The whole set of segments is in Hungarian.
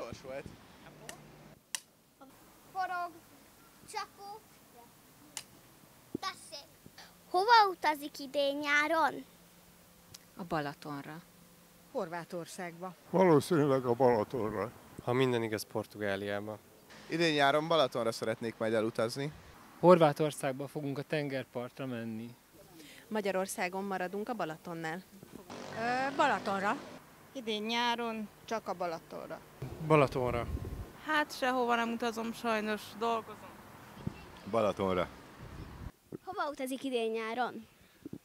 gyors volt. Forog. Csapó. Tessék. Hova utazik idén nyáron? A Balatonra. Horvátországba. Valószínűleg a Balatonra. Ha minden igaz, Portugáliába. Idén nyáron Balatonra szeretnék majd elutazni. Horvátországba fogunk a tengerpartra menni. Magyarországon maradunk a Balatonnál. Balatonra. Idén nyáron csak a Balatonra. Balatonra. Hát sehova nem utazom, sajnos dolgozom. Balatonra. Hova utazik idén nyáron?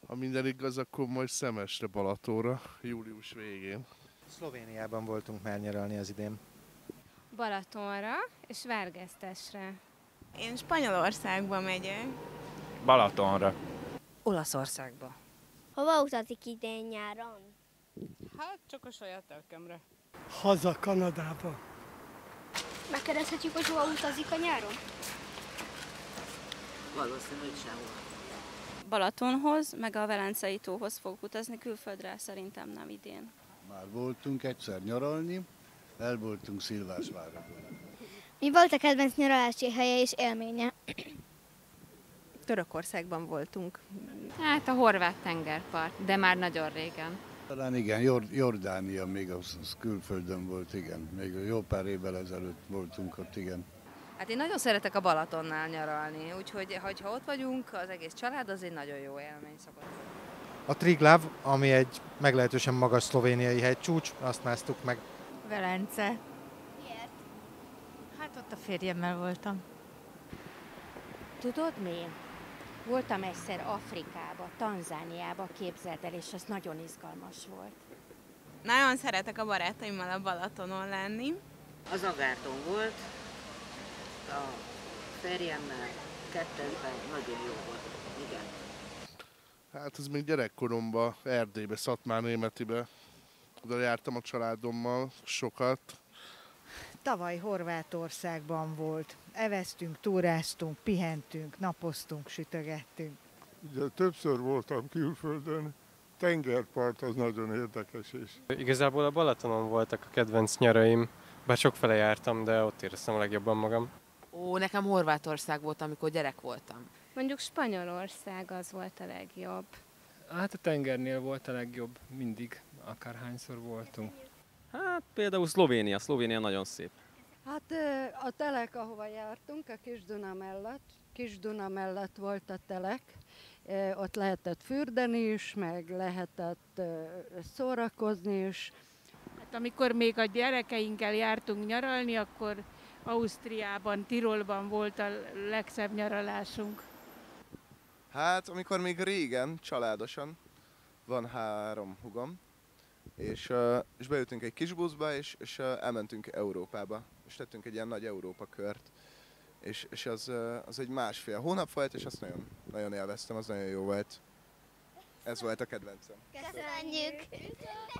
Ha minden igaz, akkor majd Szemesre, Balatonra, július végén. Szlovéniában voltunk már nyaralni az idén. Balatonra és Vergesztesre. Én Spanyolországba megyek. Balatonra. Olaszországba. Hova utazik idén nyáron? Hát csak a saját telkemre. Haza Kanadába. Megkérdezhetjük, hogy hova utazik a nyáron? Valószínűleg sehova. Balatonhoz, meg a Velencei tóhoz fogok utazni, külföldre szerintem nem idén. Már voltunk egyszer nyaralni, el voltunk Szilvásvárra. Mi volt a kedvenc nyaralási helye és élménye? Törökországban voltunk. Hát a horvát tengerpart, de már nagyon régen. Talán igen, Jordánia még az külföldön volt, igen. Még jó pár évvel ezelőtt voltunk ott, igen. Hát én nagyon szeretek a Balatonnál nyaralni, úgyhogy ha ott vagyunk, az egész család, az egy nagyon jó élmény szokott. A Triglav, ami egy meglehetősen magas szlovéniai hegycsúcs, azt másztuk meg. Velence. Miért? Hát ott a férjemmel voltam. Tudod mi? Voltam egyszer Afrikába, Tanzániába, képzeld el, és az nagyon izgalmas volt. Nagyon szeretek a barátaimmal a Balatonon lenni. Az Agárton volt. A férjemmel kettőnkben nagyon jó volt, igen. Hát ez még gyerekkoromban, Erdélybe, Szatmárnémetibe. Oda jártam a családommal sokat. Tavaly Horvátországban volt. Eveztünk, túráztunk, pihentünk, napoztunk, sütögettünk. Ugye többször voltam külföldön, tengerpart az nagyon érdekes is. Igazából a Balatonon voltak a kedvenc nyaraim, bár sokfele jártam, de ott éreztem a legjobban magam. Ó, nekem Horvátország volt, amikor gyerek voltam. Mondjuk Spanyolország az volt a legjobb. Hát a tengernél volt a legjobb mindig, akárhányszor voltunk. Hát például Szlovénia. Szlovénia nagyon szép. Hát a telek, ahova jártunk, a Kis-Duna mellett. Kis-Duna mellett volt a telek. Ott lehetett fürdeni is, meg lehetett szórakozni is. Hát amikor még a gyerekeinkkel jártunk nyaralni, akkor Ausztriában, Tirolban volt a legszebb nyaralásunk. Hát, amikor még régen, családosan, van 3 hugom, és bejöttünk egy kis buszba, és elmentünk Európába, és tettünk egy ilyen nagy Európa kört, és az egy másfél hónap volt, és azt nagyon, nagyon élveztem, az nagyon jó volt. Ez volt a kedvencem. Köszönjük!